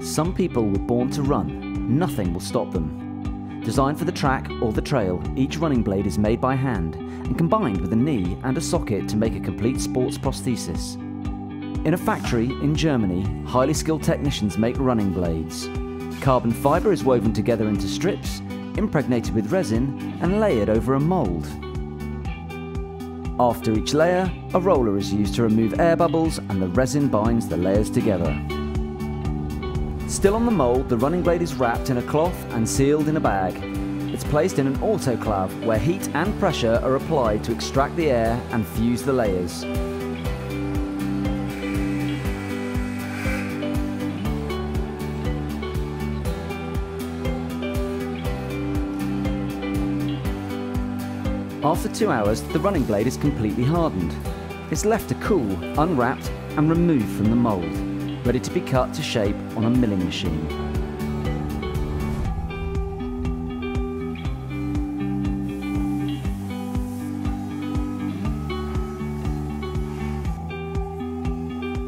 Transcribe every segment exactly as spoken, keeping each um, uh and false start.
Some people were born to run. Nothing will stop them. Designed for the track or the trail, each running blade is made by hand and combined with a knee and a socket to make a complete sports prosthesis. In a factory in Germany, highly skilled technicians make running blades. Carbon fibre is woven together into strips, impregnated with resin and layered over a mould. After each layer, a roller is used to remove air bubbles and the resin binds the layers together. Still on the mould, the running blade is wrapped in a cloth and sealed in a bag. It's placed in an autoclave where heat and pressure are applied to extract the air and fuse the layers. After two hours, the running blade is completely hardened. It's left to cool, unwrapped and removed from the mould, ready to be cut to shape on a milling machine.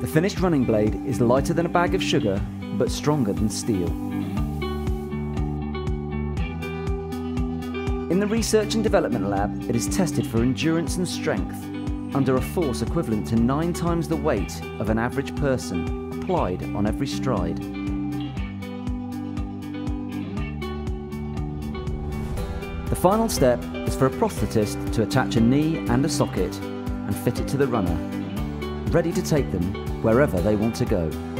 The finished running blade is lighter than a bag of sugar, but stronger than steel. In the research and development lab, it is tested for endurance and strength under a force equivalent to nine times the weight of an average person, applied on every stride. The final step is for a prosthetist to attach a knee and a socket and fit it to the runner, ready to take them wherever they want to go.